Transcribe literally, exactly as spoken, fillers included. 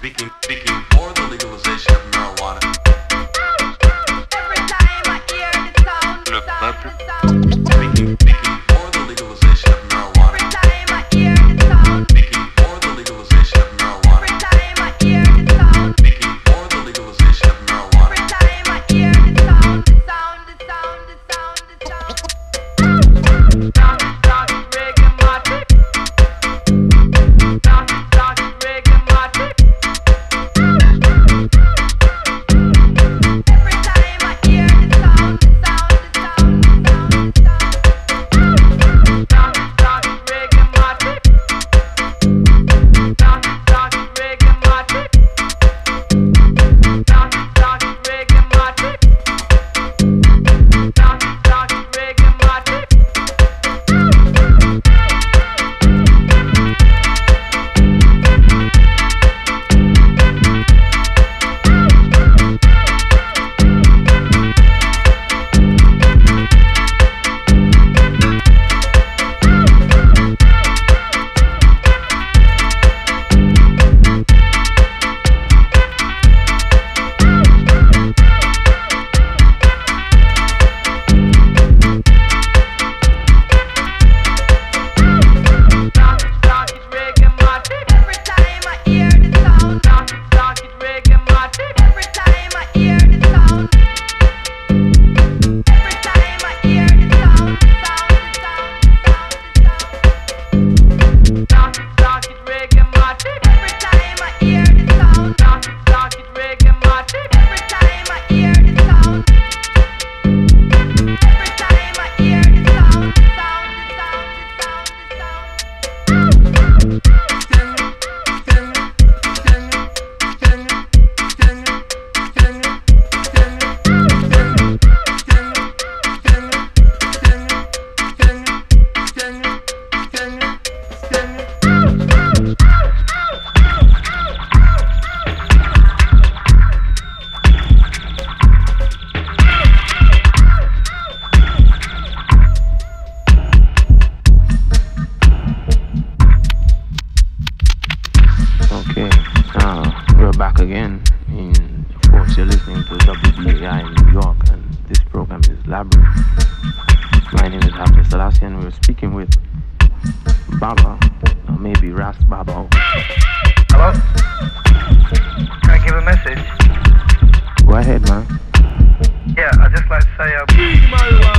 Speaking, speaking for the legalization of marijuana. Every time I hear the sound, the sound, the sound. Speaking, speaking for the legalization of marijuana. Every time I hear the sound. Speaking for the legalization of marijuana. Every time I hear the sound. Speaking for the legalization of marijuana. Every time I hear the sound, the sound, the sound, the sound, the sound. The sound, the sound, reggae magic. Sound, the sound, reggae magic. My name is Hamza Selassian. We were speaking with Baba, or maybe Ras Baba. Hello? Can I give a message? Go ahead, man. Yeah, I'd just like to say... Um